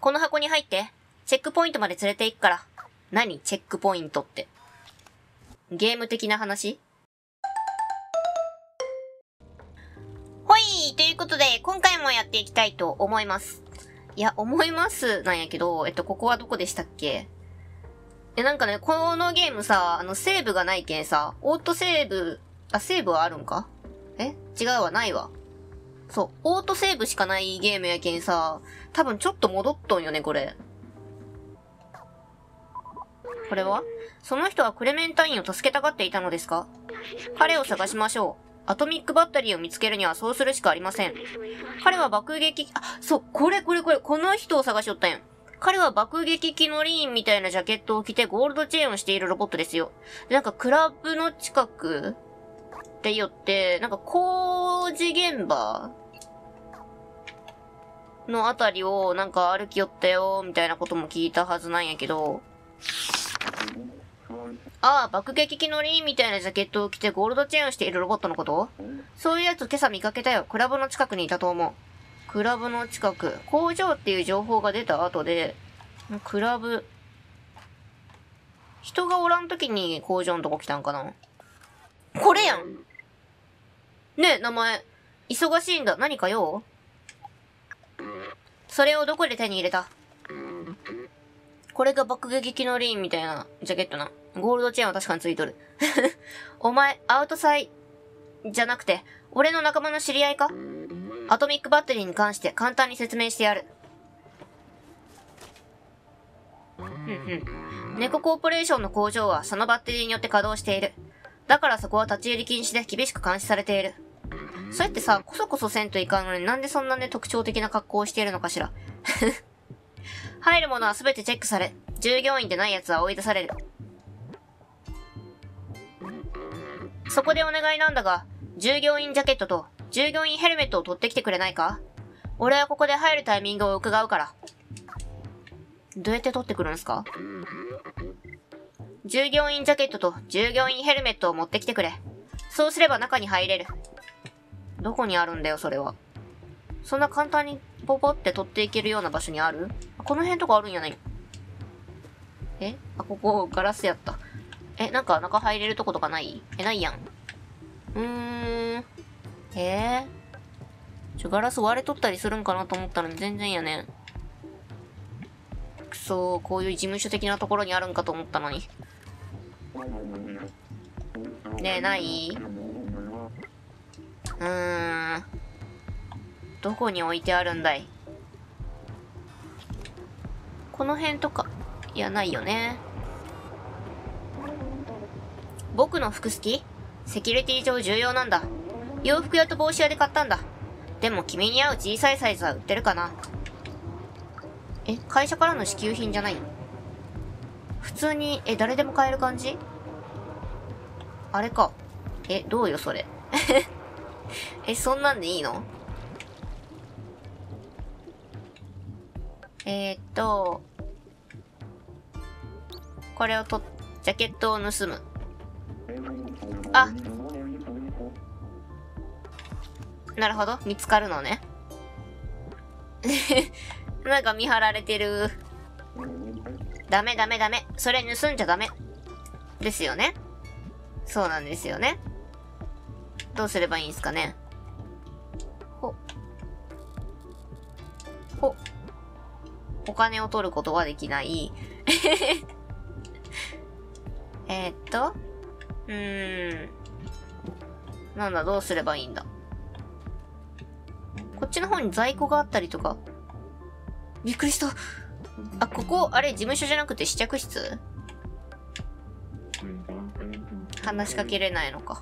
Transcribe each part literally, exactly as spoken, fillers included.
この箱に入って、チェックポイントまで連れて行くから。何チェックポイントって。ゲーム的な話？ほい！ということで、今回もやっていきたいと思います。いや、思いますなんやけど、えっと、ここはどこでしたっけ？え、なんかね、このゲームさ、あの、セーブがないけんさ、オートセーブ、あ、セーブはあるんか？え？違うわ、ないわ。そう、オートセーブしかないゲームやけんさ、多分ちょっと戻っとんよね、これ。これは？その人はクレメンタインを助けたがっていたのですか？彼を探しましょう。アトミックバッテリーを見つけるにはそうするしかありません。彼は爆撃、あ、そう、これこれこれ、この人を探しよったんや。彼は爆撃機のリーンみたいなジャケットを着てゴールドチェーンをしているロボットですよ。で、なんかクラブの近くって言って、なんか工事現場のあたりをなんか歩き寄ったよ、みたいなことも聞いたはずなんやけど。ああ、爆撃機のリーンみたいなジャケットを着てゴールドチェーンをしているロボットのこと？そういうやつ今朝見かけたよ。クラブの近くにいたと思う。クラブの近く。工場っていう情報が出た後で、クラブ。人がおらん時に工場のとこ来たんかな？これやん！ねえ、名前。忙しいんだ。何か用？それをどこで手に入れた？これが爆撃機のリーンみたいなジャケットな。ゴールドチェーンは確かについとる。お前、アウトサイ、じゃなくて、俺の仲間の知り合いか？アトミックバッテリーに関して簡単に説明してやる。うんうん。ネココーポレーションの工場はそのバッテリーによって稼働している。だからそこは立ち入り禁止で厳しく監視されている。そうやってさ、こそこそせんといかんのになんでそんなね、特徴的な格好をしているのかしら。入るものはすべてチェックされ、従業員でない奴は追い出される。そこでお願いなんだが、従業員ジャケットと、従業員ヘルメットを取ってきてくれないか？俺はここで入るタイミングを伺うから。どうやって取ってくるんですか？従業員ジャケットと従業員ヘルメットを持ってきてくれ。そうすれば中に入れる。どこにあるんだよ、それは。そんな簡単にポポって取っていけるような場所にある？この辺とかあるんやない？え？あ、ここガラスやった。え、なんか中入れるとことかない？え、ないやん。うーん。えー、ちょ、ガラス割れとったりするんかなと思ったのに全然やねん。くそー、こういう事務所的なところにあるんかと思ったのに。ねえ、ない？うーん。どこに置いてあるんだい？この辺とか。いや、ないよね。僕の服好き？セキュリティ上重要なんだ。洋服屋と帽子屋で買ったんだ。でも君に合う小さいサイズは売ってるかな？え、会社からの支給品じゃない？普通に、え、誰でも買える感じ？あれか。え、どうよそれ。え、そんなんでいいの？えーっと、これをと、ジャケットを盗む。あ、なるほど。見つかるのね。なんか見張られてる。ダメダメダメ。それ盗んじゃダメ。ですよね。そうなんですよね。どうすればいいんすかね。ほ。ほ。お金を取ることはできない。えーっと。うーん。なんだ、どうすればいいんだ。こっちの方に在庫があったりとか。びっくりした。あ、ここ、あれ、事務所じゃなくて試着室？話しかけれないのか。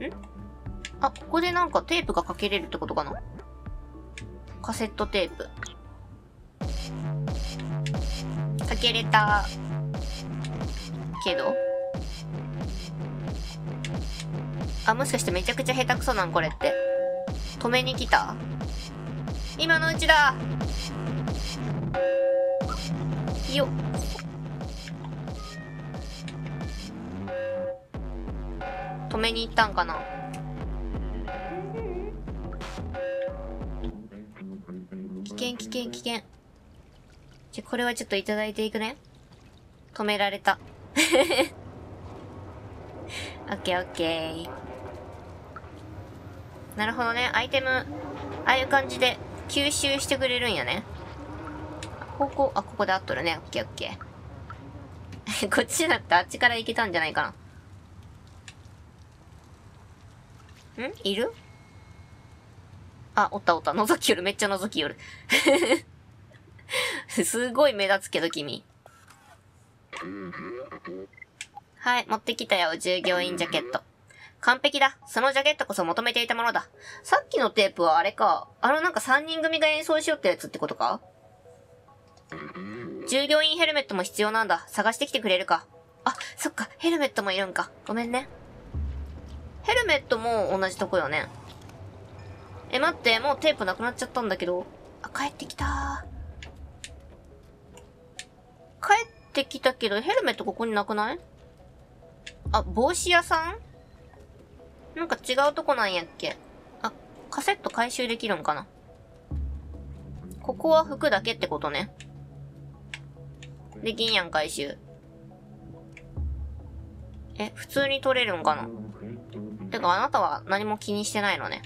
ん？あ、ここでなんかテープがかけれるってことかな？カセットテープ。かけれた。けど？あ、もしかしてめちゃくちゃ下手くそなんこれって。止めに来た？今のうちだ！よっ。止めに行ったんかな？危険危険。じゃ、これはちょっといただいていくね。止められた。オッケーオッケー。なるほどね。アイテム、ああいう感じで吸収してくれるんやね。ここ、あ、ここで合っとるね。オッケーオッケー。こっちじゃなくてあっちから行けたんじゃないかな。ん？いる？あ、おったおった。覗きよる。めっちゃ覗きよる。すごい目立つけど、君。はい、持ってきたよ。従業員ジャケット。完璧だ。そのジャケットこそ求めていたものだ。さっきのテープはあれか。あのなんかさんにん組が演奏しよったやつってことか？従業員ヘルメットも必要なんだ。探してきてくれるか。あ、そっか。ヘルメットもいるんか。ごめんね。ヘルメットも同じとこよね。え、待って、もうテープなくなっちゃったんだけど。あ、帰ってきたー。帰ってきたけど、ヘルメットここになくない？あ、帽子屋さん？なんか違うとこなんやっけ。あ、カセット回収できるんかな。ここは服だけってことね。できんやん、回収。え、普通に取れるんかな。てか、あなたは何も気にしてないのね。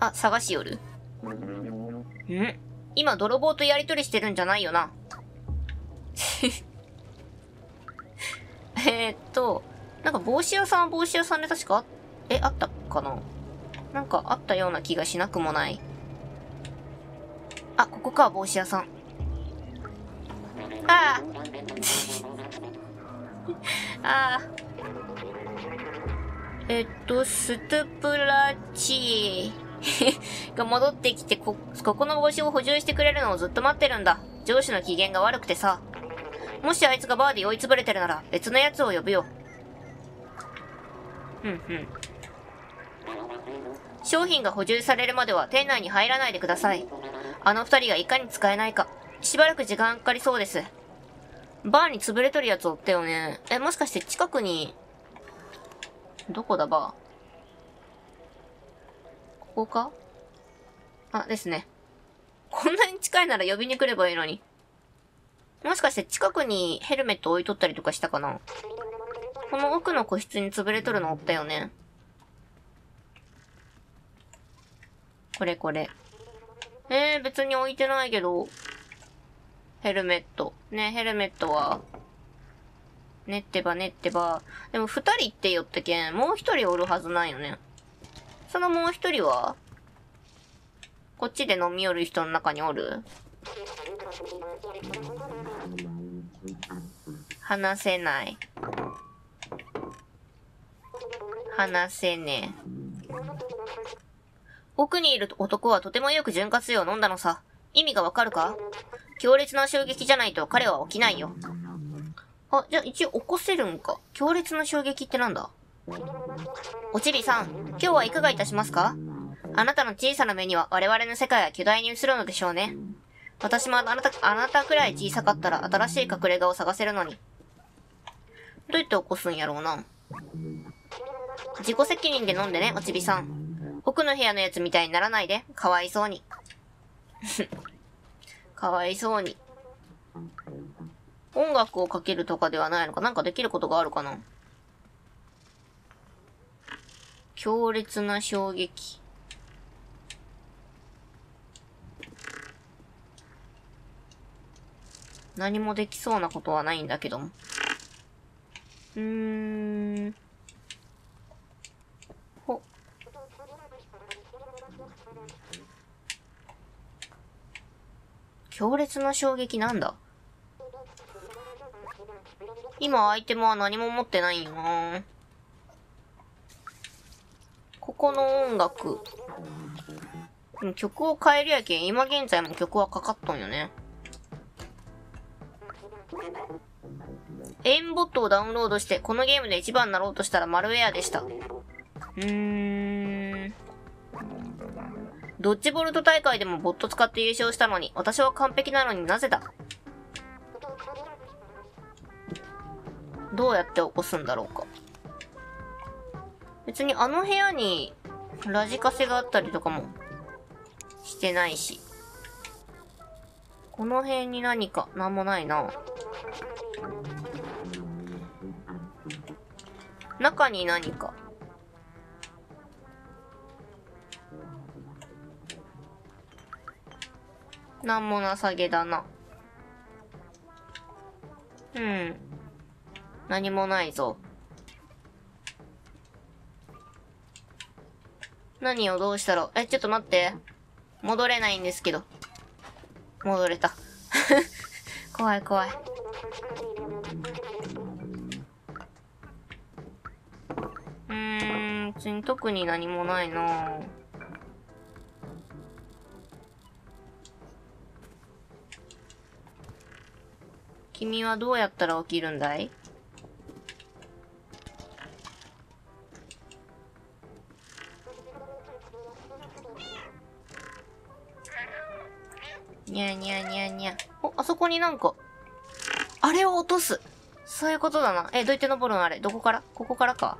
あ、探しよる。ん？今、泥棒とやりとりしてるんじゃないよな。えーっと、なんか帽子屋さんは帽子屋さんで確かあ、え、あったかな？なんかあったような気がしなくもない。あ、ここか、帽子屋さん。ああ。ああ。えっと、ストゥプラチーが戻ってきてこ、ここの帽子を補充してくれるのをずっと待ってるんだ。上司の機嫌が悪くてさ。もしあいつがバーで酔いつぶれてるなら、別のやつを呼ぶよ。うんうん。商品が補充されるまでは店内に入らないでください。あの二人がいかに使えないか、しばらく時間かかりそうです。バーに潰れとるやつおったよね。え、もしかして近くに、どこだバー。ここか？あ、ですね。こんなに近いなら呼びに来ればいいのに。もしかして近くにヘルメット置いとったりとかしたかな？この奥の個室に潰れとるのおったよね。これこれ。えー、別に置いてないけど。ヘルメット。ね、ヘルメットは。ねってばねってば。でも二人って言ったけん、もう一人おるはずないよね。そのもう一人は？こっちで飲み寄る人の中におる？話せない。話せねえ。奥にいる男はとてもよく潤滑油を飲んだのさ。意味がわかるか？強烈な衝撃じゃないと彼は起きないよ。あ、じゃあ一応起こせるんか。強烈な衝撃ってなんだ？おちびさん、今日はいかがいたしますか？あなたの小さな目には我々の世界は巨大に映るのでしょうね。私もあなた、あなたくらい小さかったら新しい隠れ家を探せるのに。どうやって起こすんやろうな。自己責任で飲んでね、おちびさん。奥の部屋のやつみたいにならないで。かわいそうに。かわいそうに。音楽をかけるとかではないのか。なんかできることがあるかな。強烈な衝撃。何もできそうなことはないんだけども。うーん。強烈な衝撃なんだ。今アイテムは何も持ってないよな。ここの音楽。曲を変えるやけん、今現在も曲はかかっとんよね。エイムボットをダウンロードして、このゲームで一番になろうとしたらマルウェアでした。うーん。ドッジボルト大会でもボット使って優勝したのに、私は完璧なのになぜだ？どうやって起こすんだろうか。別にあの部屋にラジカセがあったりとかもしてないし。この辺に何か、なんもないな。中に何か。なんもなさげだな。うん。何もないぞ。何をどうしたら、え、ちょっと待って。戻れないんですけど。戻れた。怖い怖い。うーん、別に特に何もないな。君はどうやったら起きるんだい？にゃにゃにゃにゃ。お、あそこになんか、あれを落とす。そういうことだな。え、どうやって登るのあれ。どこから？ここからか。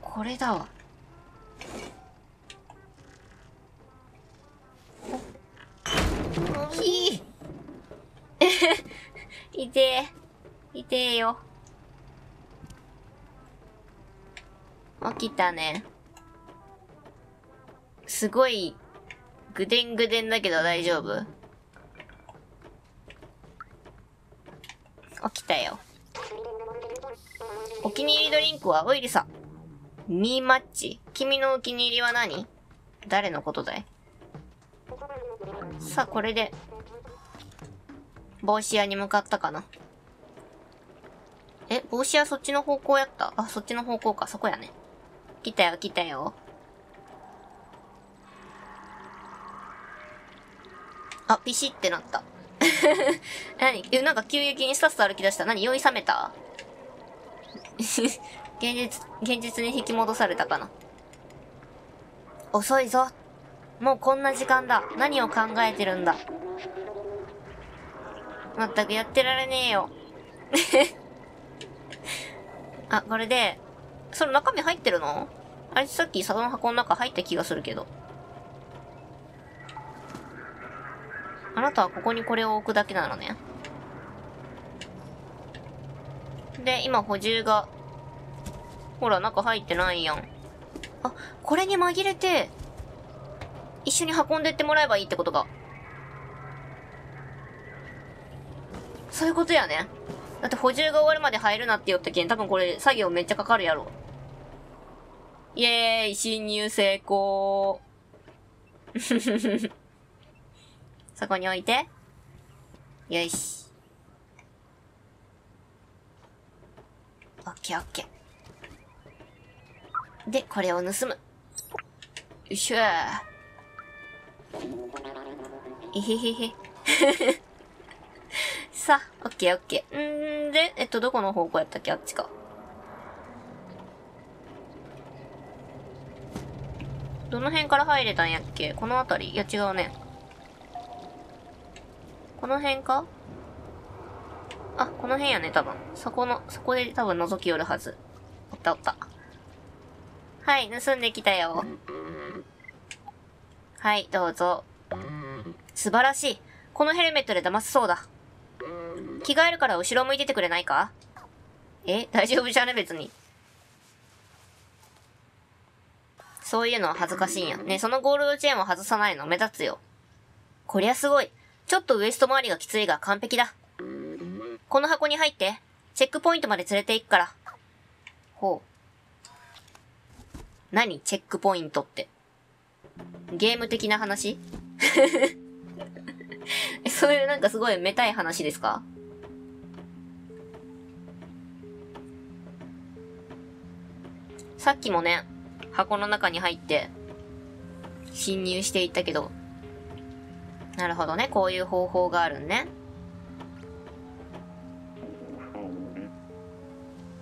これだわ。ひぃえへ、痛え。痛えよ。起きたね。すごい、ぐでんぐでんだけど大丈夫？起きたよ。お気に入りドリンクはオイルさ。ミーマッチ。君のお気に入りは何？誰のことだい？さあ、これで、帽子屋に向かったかな。え、帽子屋そっちの方向やった？あ、そっちの方向か。そこやね。来たよ、来たよ。あ、ピシってなった。何？え、なんか急激にスタスタ歩き出した。何？酔い覚めた？現実、現実に引き戻されたかな。遅いぞ。もうこんな時間だ。何を考えてるんだ。まったくやってられねえよ。あ、これで、それ中身入ってるの？あれさっきその箱の中入った気がするけど。あなたはここにこれを置くだけなのね。で、今補充が、ほら、中入ってないやん。あ、これに紛れて、一緒に運んでってもらえばいいってことか。そういうことやね。だって補充が終わるまで入るなって言ったけん、多分これ作業めっちゃかかるやろ。イエーイ、侵入成功。そこに置いて。よし。オッケーオッケー。で、これを盗む。よいしょー。えへへへ。さあ、オッケーオッケー。んーで、えっと、どこの方向やったっけ？あっちか。どの辺から入れたんやっけ？この辺り？いや、違うね。この辺か？あ、この辺やね、多分。そこの、そこで多分覗き寄るはず。おったおった。はい、盗んできたよ。はい、どうぞ。素晴らしい。このヘルメットで騙せそうだ。着替えるから後ろ向いててくれないか？え？大丈夫じゃね？別に。そういうのは恥ずかしいんや。ね、そのゴールドチェーンを外さないの目立つよ。こりゃすごい。ちょっとウエスト周りがきついが完璧だ。この箱に入って、チェックポイントまで連れて行くから。ほう。何？チェックポイントって。ゲーム的な話？そういうなんかすごいめたい話ですか？さっきもね、箱の中に入って、侵入していったけど、なるほどね。こういう方法があるんね。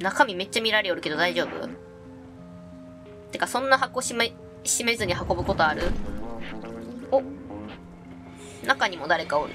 中身めっちゃ見られよるけど大丈夫？てか、そんな箱閉め、閉めずに運ぶことある？お！中にも誰かおる。